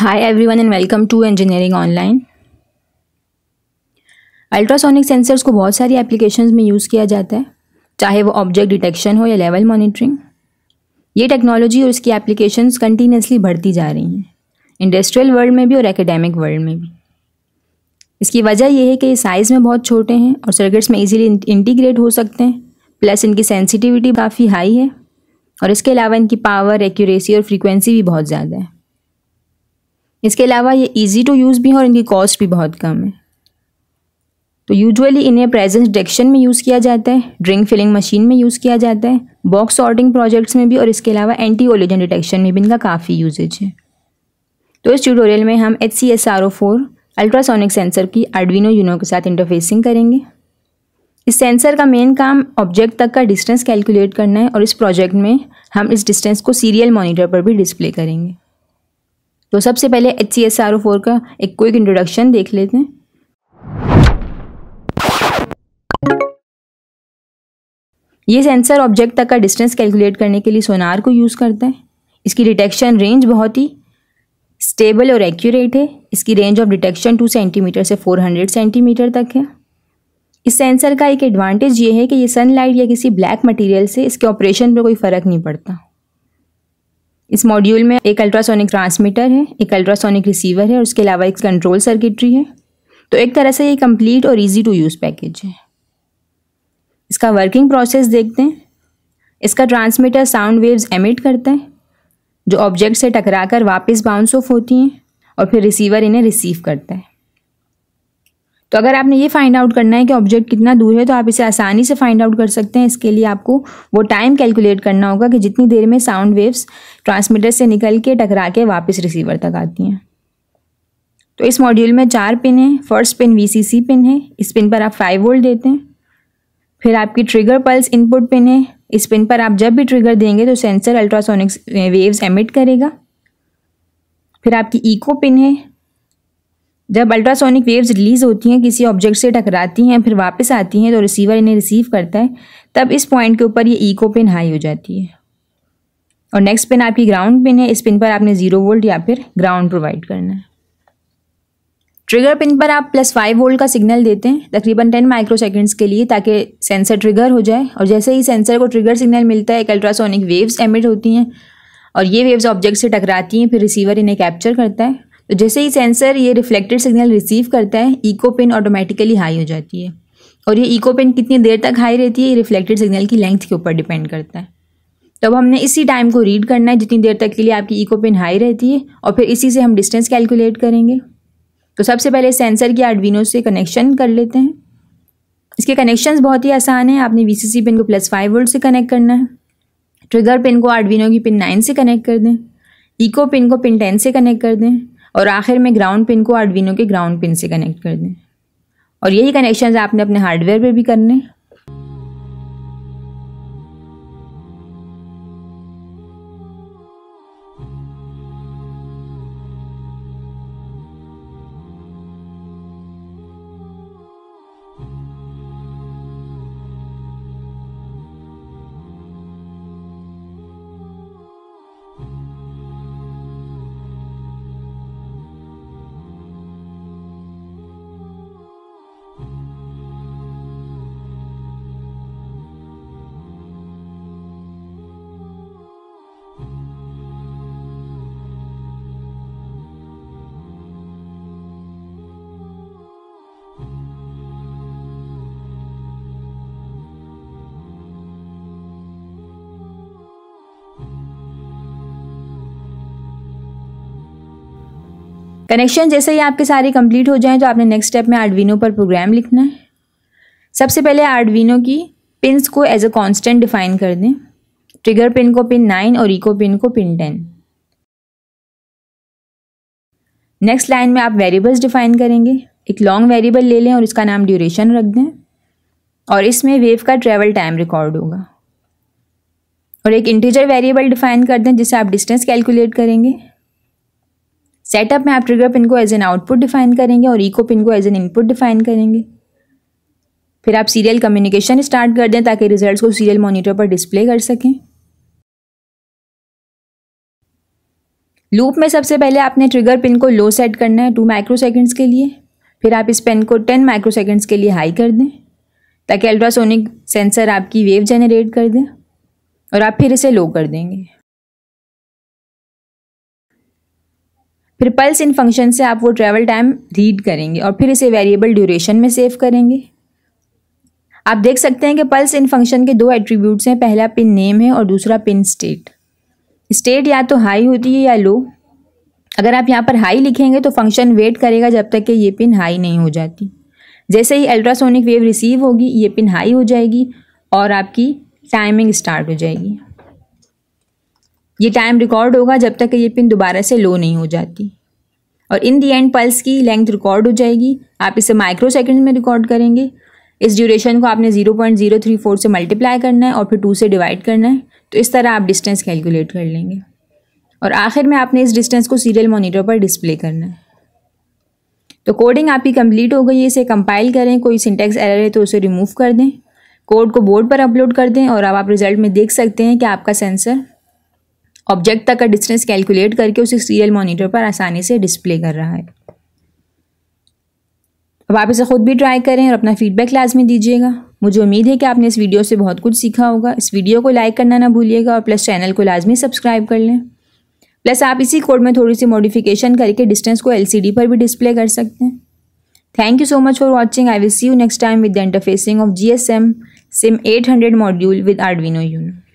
Hi everyone and welcome to Engineering Online। Ultrasonic sensors को बहुत सारी एप्लीकेशंस में यूज़ किया जाता है, चाहे वो ऑब्जेक्ट डिटेक्शन हो या लेवल मॉनिटरिंग। ये टेक्नोलॉजी और इसकी एप्लीकेशंस कंटिन्यूसली बढ़ती जा रही हैं, इंडस्ट्रियल वर्ल्ड में भी और एकेडमिक वर्ल्ड में भी। इसकी वजह यह है कि ये साइज़ में बहुत छोटे हैं और सर्किट्स में ईजिली इंटीग्रेट हो सकते हैं, प्लस इनकी सेंसिटिविटी काफ़ी हाई है और इसके अलावा इनकी पावर, एक्यूरेसी और फ्रीक्वेंसी भी बहुत ज़्यादा है। इसके अलावा ये इजी टू यूज़ भी हैं और इनकी कॉस्ट भी बहुत कम है। तो यूजुअली इन्हें प्रेजेंस डिटेक्शन में यूज़ किया जाता है, ड्रिंक फिलिंग मशीन में यूज़ किया जाता है, बॉक्स सॉर्टिंग प्रोजेक्ट्स में भी, और इसके अलावा एंटी कोलिजन डिटेक्शन में भी इनका काफ़ी यूजेज है। तो इस ट्यूटोरियल में हम HC-SR04 अल्ट्रासोनिक सेंसर की आर्डुइनो यूनो के साथ इंटरफेसिंग करेंगे। इस सेंसर का मेन काम ऑब्जेक्ट तक का डिस्टेंस कैलकुलेट करना है और इस प्रोजेक्ट में हम इस डिस्टेंस को सीरियल मॉनिटर पर भी डिस्प्ले करेंगे। तो सबसे पहले HC-SR04 का एक क्विक इंट्रोडक्शन देख लेते हैं। ये सेंसर ऑब्जेक्ट तक का डिस्टेंस कैलकुलेट करने के लिए सोनार को यूज़ करता है। इसकी डिटेक्शन रेंज बहुत ही स्टेबल और एक्यूरेट है। इसकी रेंज ऑफ डिटेक्शन 2 सेंटीमीटर से 400 सेंटीमीटर तक है। इस सेंसर का एक एडवांटेज ये है कि ये सनलाइट या किसी ब्लैक मटेरियल से इसके ऑपरेशन पर कोई फ़र्क नहीं पड़ता। इस मॉड्यूल में एक अल्ट्रासोनिक ट्रांसमीटर है, एक अल्ट्रासोनिक रिसीवर है और उसके अलावा एक कंट्रोल सर्किटरी है। तो एक तरह से ये कंप्लीट और इजी टू यूज़ पैकेज है। इसका वर्किंग प्रोसेस देखते हैं। इसका ट्रांसमीटर साउंड वेव्स एमिट करता है जो ऑब्जेक्ट से टकराकर वापस बाउंस ऑफ होती हैं और फिर रिसीवर इन्हें रिसीव करता है। तो अगर आपने ये फाइंड आउट करना है कि ऑब्जेक्ट कितना दूर है तो आप इसे आसानी से फाइंड आउट कर सकते हैं। इसके लिए आपको वो टाइम कैलकुलेट करना होगा कि जितनी देर में साउंड वेव्स ट्रांसमीटर से निकल के टकरा के वापस रिसीवर तक आती हैं। तो इस मॉड्यूल में 4 पिन हैं। फर्स्ट पिन VCC पिन है, इस पिन पर आप 5 वोल्ट देते हैं। फिर आपकी ट्रिगर पल्स इनपुट पिन है, इस पिन पर आप जब भी ट्रिगर देंगे तो सेंसर अल्ट्रासोनिक वेव्स एमिट करेगा। फिर आपकी इको पिन है, जब अल्ट्रासोनिक वेव्स रिलीज़ होती हैं, किसी ऑब्जेक्ट से टकराती हैं, फिर वापस आती हैं तो रिसीवर इन्हें रिसीव करता है, तब इस पॉइंट के ऊपर ये इको पिन हाई हो जाती है। और नेक्स्ट पिन आपकी ग्राउंड पिन है, इस पिन पर आपने 0 वोल्ट या फिर ग्राउंड प्रोवाइड करना है। ट्रिगर पिन पर आप +5 वोल्ट का सिग्नल देते हैं तकरीबन 10 माइक्रोसेकेंड्स के लिए, ताकि सेंसर ट्रिगर हो जाए। और जैसे ही सेंसर को ट्रिगर सिग्नल मिलता है, एक अल्ट्रासोनिक वेव्स एमिट होती हैं और ये वेव्स ऑब्जेक्ट से टकराती हैं, फिर रिसीवर इन्हें कैप्चर करता है। तो जैसे ही सेंसर ये रिफ्लेक्टेड सिग्नल रिसीव करता है, इको पिन ऑटोमेटिकली हाई हो जाती है। और ये इको पिन कितनी देर तक हाई रहती है, ये रिफ्लेक्टेड सिग्नल की लेंथ के ऊपर डिपेंड करता है। तब हमने इसी टाइम को रीड करना है जितनी देर तक के लिए आपकी इको पिन हाई रहती है, और फिर इसी से हम डिस्टेंस कैलकुलेट करेंगे। तो सबसे पहले सेंसर की आर्डुइनो से कनेक्शन कर लेते हैं। इसके कनेक्शंस बहुत ही आसान है। आपने VCC पिन को +5 वोल्ट से कनेक्ट करना है, ट्रिगर पिन को आर्डुइनो की पिन 9 से कनेक्ट कर दें, इको पिन को पिन 10 से कनेक्ट कर दें और आखिर में ग्राउंड पिन को आर्डुइनो के ग्राउंड पिन से कनेक्ट कर दें। और यही कनेक्शंस आपने अपने हार्डवेयर पर भी करने हैं। कनेक्शन जैसे ही आपके सारे कंप्लीट हो जाएं तो आपने नेक्स्ट स्टेप में आर्डुइनो पर प्रोग्राम लिखना है। सबसे पहले आर्डुइनो की पिन्स को एज अ कांस्टेंट डिफाइन कर दें। ट्रिगर पिन को पिन 9 और इको पिन को पिन 10। नेक्स्ट लाइन में आप वेरिएबल्स डिफाइन करेंगे। एक लॉन्ग वेरिएबल ले लें और इसका नाम ड्यूरेशन रख दें और इसमें वेव का ट्रेवल टाइम रिकॉर्ड होगा। और एक इंटीजर वेरिएबल डिफाइन कर दें जिससे आप डिस्टेंस कैलकुलेट करेंगे। सेटअप में आप ट्रिगर पिन को एज एन आउटपुट डिफाइन करेंगे और इको पिन को एज एन इनपुट डिफाइन करेंगे। फिर आप सीरियल कम्युनिकेशन स्टार्ट कर दें ताकि रिजल्ट्स को सीरियल मॉनिटर पर डिस्प्ले कर सकें। लूप में सबसे पहले आपने ट्रिगर पिन को लो सेट करना है 2 माइक्रोसेकेंड्स के लिए, फिर आप इस पेन को 10 माइक्रोसेकेंड्स के लिए हाई कर दें ताकि अल्ट्रासोनिक सेंसर आपकी वेव जनरेट कर दे, और आप फिर इसे लो कर देंगे। फिर पल्स इन फंक्शन से आप वो ट्रैवल टाइम रीड करेंगे और फिर इसे वेरिएबल ड्यूरेशन में सेव करेंगे। आप देख सकते हैं कि पल्स इन फंक्शन के 2 एट्रीब्यूट्स हैं, पहला पिन नेम है और दूसरा पिन स्टेट। स्टेट या तो हाई होती है या लो। अगर आप यहाँ पर हाई लिखेंगे तो फंक्शन वेट करेगा जब तक कि ये पिन हाई नहीं हो जाती। जैसे ही अल्ट्रासोनिक वेव रिसीव होगी ये पिन हाई हो जाएगी और आपकी टाइमिंग स्टार्ट हो जाएगी। ये टाइम रिकॉर्ड होगा जब तक कि ये पिन दोबारा से लो नहीं हो जाती, और इन दी एंड पल्स की लेंथ रिकॉर्ड हो जाएगी। आप इसे माइक्रोसेकंड में रिकॉर्ड करेंगे। इस ड्यूरेशन को आपने 0.034 से मल्टीप्लाई करना है और फिर 2 से डिवाइड करना है, तो इस तरह आप डिस्टेंस कैलकुलेट कर लेंगे। और आखिर में आपने इस डिस्टेंस को सीरियल मोनीटर पर डिस्प्ले करना है। तो कोडिंग आपकी कंप्लीट हो गई है। इसे कंपाइल करें, कोई सिंटैक्स एरर है तो उसे रिमूव कर दें, कोड को बोर्ड पर अपलोड कर दें, और अब आप रिजल्ट में देख सकते हैं कि आपका सेंसर ऑब्जेक्ट तक का डिस्टेंस कैलकुलेट करके उसे सीरियल मॉनिटर पर आसानी से डिस्प्ले कर रहा है। अब आप इसे खुद भी ट्राई करें और अपना फीडबैक लाजमी दीजिएगा। मुझे उम्मीद है कि आपने इस वीडियो से बहुत कुछ सीखा होगा। इस वीडियो को लाइक करना ना भूलिएगा और प्लस चैनल को लाजमी सब्सक्राइब कर लें। प्लस आप इसी कोड में थोड़ी सी मॉडिफिकेशन करके डिस्टेंस को LCD पर भी डिस्प्ले कर सकते हैं। Thank you so much for watching. I will see you next time with the interfacing of GSM SIM 800 module with Arduino Uno।